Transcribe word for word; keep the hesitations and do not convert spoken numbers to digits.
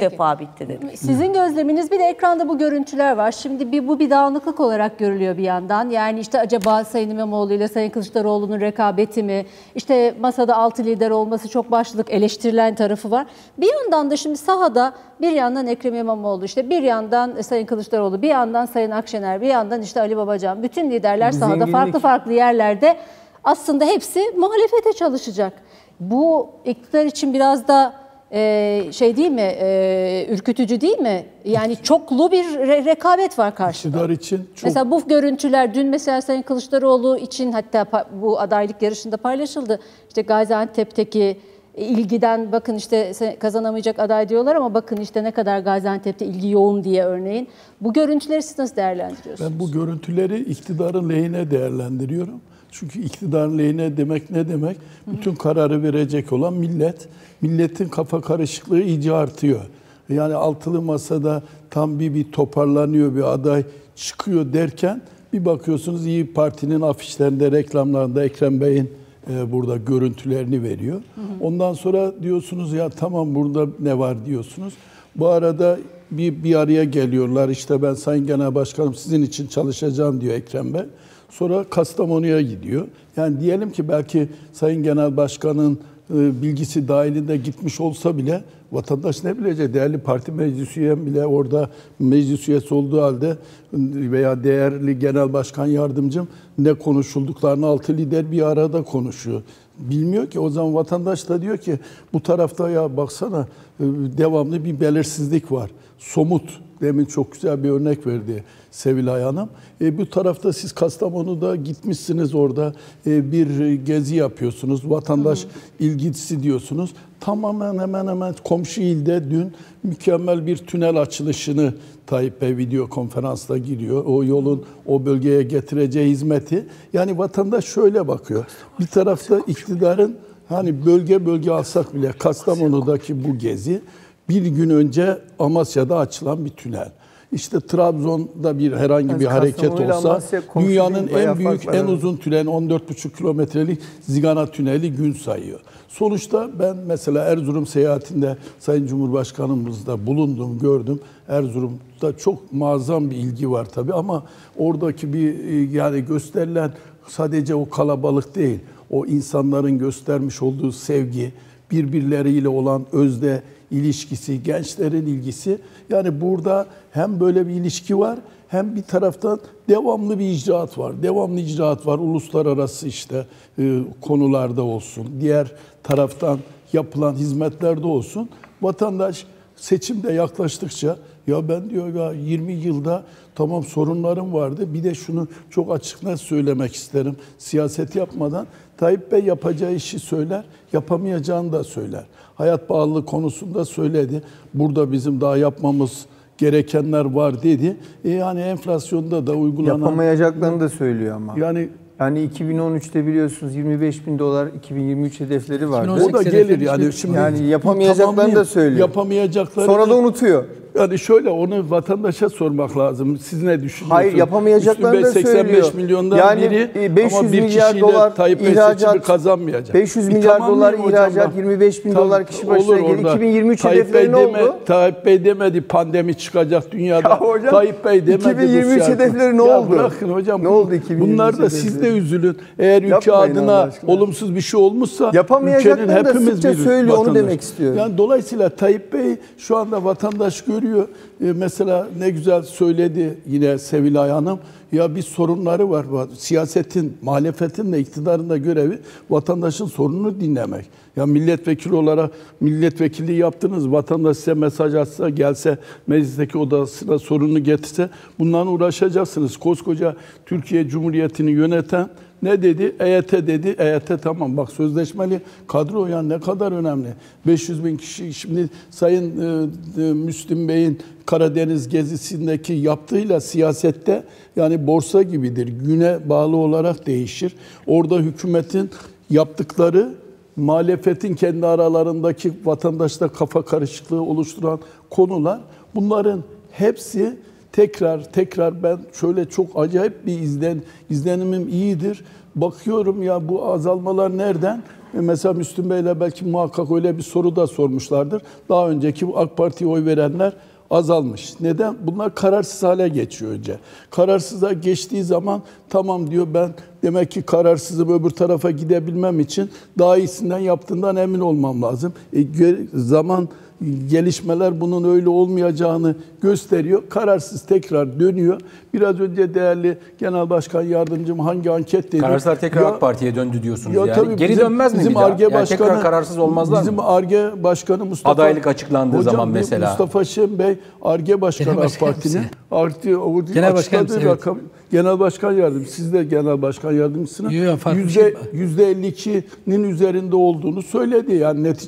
Peki. defa bitti dedi. Sizin gözleminiz, bir de ekranda bu görüntüler var. Şimdi bir, bu bir dağınıklık olarak görülüyor bir yandan. Yani işte acaba Sayın İmamoğlu ile Sayın Kılıçdaroğlu'nun rekabeti mi? İşte masada altı lider olması çok başlık eleştirilen tarafı var. Bir yandan da şimdi sahada bir yandan Ekrem İmamoğlu, işte bir yandan Sayın Kılıçdaroğlu, bir yandan Sayın Akşener, bir yandan işte Ali Babacan. Bütün liderler sahada Zenginlik. farklı farklı yerlerde aslında hepsi muhalefete çalışacak. Bu iktidar için biraz da e, şey değil mi, e, ürkütücü değil mi? Yani çoklu bir re rekabet var karşıda. İktidar için çok... Mesela bu görüntüler dün mesela Sayın Kılıçdaroğlu için hatta bu adaylık yarışında paylaşıldı. İşte Gaziantep'teki ilgiden bakın işte kazanamayacak aday diyorlar ama bakın işte ne kadar Gaziantep'te ilgi yoğun diye örneğin. Bu görüntüleri siz nasıl değerlendiriyorsunuz? Ben bu görüntüleri iktidarın lehine değerlendiriyorum. Çünkü iktidar lehine demek ne demek? Bütün kararı verecek olan millet. Milletin kafa karışıklığı iyice artıyor. Yani altılı masada tam bir bir toparlanıyor, bir aday çıkıyor derken bir bakıyorsunuz İYİ Parti'nin afişlerinde, reklamlarında Ekrem Bey'in e, burada görüntülerini veriyor. Hı hı. Ondan sonra diyorsunuz ya tamam burada ne var diyorsunuz. Bu arada bir, bir araya geliyorlar. İşte ben Sayın Genel Başkanım sizin için çalışacağım diyor Ekrem Bey. Sonra Kastamonu'ya gidiyor. Yani diyelim ki belki Sayın Genel Başkan'ın bilgisi dahilinde gitmiş olsa bile vatandaş ne bilecek? Değerli parti meclis üyem bile orada meclis üyesi olduğu halde veya değerli Genel Başkan Yardımcım ne konuşulduklarını altı lider bir arada konuşuyor. Bilmiyor ki. O zaman vatandaş da diyor ki bu tarafta ya baksana devamlı bir belirsizlik var. Somut. Demin çok güzel bir örnek verdi Sevilay Hanım. E, bu tarafta siz Kastamonu'da gitmişsiniz orada e, bir gezi yapıyorsunuz. Vatandaş Hı -hı. ilgisi diyorsunuz. Tamamen hemen hemen komşu ilde dün mükemmel bir tünel açılışını Tayyip Bey video konferansla giriyor. O yolun o bölgeye getireceği hizmeti. Yani vatandaş şöyle bakıyor. Bir tarafta iktidarın hani bölge bölge alsak bile Kastamonu'daki bu gezi. Bir gün önce Amasya'da açılan bir tünel. İşte Trabzon'da bir herhangi yani bir hareket olsa dünyanın en büyük, en uzun tüneli on dört buçuk kilometrelik Zigana tüneli gün sayıyor. Sonuçta ben mesela Erzurum seyahatinde Sayın Cumhurbaşkanımızda bulundum, gördüm. Erzurum'da çok muazzam bir ilgi var tabii ama oradaki bir yani gösterilen sadece o kalabalık değil. O insanların göstermiş olduğu sevgi, birbirleriyle olan özde ilişkisi, gençlerin ilgisi. Yani burada hem böyle bir ilişki var hem bir taraftan devamlı bir icraat var. Devamlı icraat var uluslararası işte e, konularda olsun. Diğer taraftan yapılan hizmetlerde olsun. Vatandaş seçimde yaklaştıkça ya ben diyor ya yirmi yılda tamam sorunlarım vardı. Bir de şunu çok açık net söylemek isterim. Siyaset yapmadan Tayyip Bey yapacağı işi söyler, yapamayacağını da söyler. Hayat pahalılığı konusunda söyledi. Burada bizim daha yapmamız gerekenler var dedi. E yani enflasyonda da uygulanan... Yapamayacaklarını da söylüyor ama. Yani... Yani iki bin on üçte biliyorsunuz yirmi beş bin dolar iki bin yirmi üç hedefleri vardı. O da gelir yani. Şimdi yani yapamayacaklarını da söylüyor. Yapamayacakları. Sonra da unutuyor. Yani şöyle onu vatandaşa sormak lazım. Siz ne düşünüyorsunuz? Hayır yapamayacaklarını da söylüyor. seksen beş milyondan yani, biri beş yüz ama bir milyar dolar Tayyip Bey seçimi kazanmayacak. beş yüz milyar e, dolar ihracat, yirmi beş bin dolar kişi başına gelir. iki bin yirmi üç hedefleri ne oldu? Tayyip Bey demedi pandemi çıkacak dünyada. Ya hocam, Tayyip Bey demedi. iki bin yirmi üç hedefleri ne oldu? Ya bırakın hocam. Ne oldu iki bin yirmi üç? Bunlar da siz de üzülün. Eğer ülke Yapmayın adına olumsuz bir şey olmuşsa ülkenin hepimiz bir söylüyor onu demek istiyorum. Yani dolayısıyla Tayyip Bey şu anda vatandaş görüyor. Ee, mesela ne güzel söyledi yine Sevilay Hanım. Ya bir sorunları var. Siyasetin, muhalefetin de iktidarın da görevi vatandaşın sorununu dinlemek. Ya milletvekili olarak milletvekili yaptınız. Vatandaş size mesaj atsa, gelse meclisteki odasına sorunu getirse bundan uğraşacaksınız. Koskoca Türkiye Cumhuriyeti'ni yöneten ne dedi? E Y T dedi. E Y T tamam bak sözleşmeli kadro yani ne kadar önemli. beş yüz bin kişi şimdi Sayın e, e, Müslüm Bey'in Karadeniz gezisindeki yaptığıyla siyasette yani borsa gibidir. Güne bağlı olarak değişir. Orada hükümetin yaptıkları muhalefetin kendi aralarındaki vatandaşta kafa karışıklığı oluşturan konular bunların hepsi tekrar tekrar ben şöyle çok acayip bir izlen, izlenimim iyidir. Bakıyorum ya bu azalmalar nereden? Mesela Müslüm Bey'le belki muhakkak öyle bir soru da sormuşlardır. Daha önceki AK Parti'ye oy verenler azalmış. Neden? Bunlar kararsız hale geçiyor önce. Kararsıza geçtiği zaman tamam diyor, ben demek ki kararsızım, öbür tarafa gidebilmem için daha iyisinden yaptığından emin olmam lazım. E, zaman gelişmeler bunun öyle olmayacağını gösteriyor. Kararsız tekrar dönüyor. Biraz önce değerli Genel Başkan Yardımcım hangi anket dedi? Kararsızlar tekrar ya, AK Parti'ye döndü diyorsunuz. Ya, yani. Geri bizim, dönmez mi bizim bir ARGE daha? Başkanı, yani tekrar kararsız olmazlar bizim mı? Bizim ARGE Başkanı Mustafa... Adaylık açıklandığı hocam, zaman mesela. Mustafa Şen Bey, ARGE Başkanı AK Parti'nin Genel Başkan rakam, Genel Başkan Yardımcısı. Siz de Genel Başkan Yardımcısının yüzde elli ikinin üzerinde olduğunu söyledi. Yani netice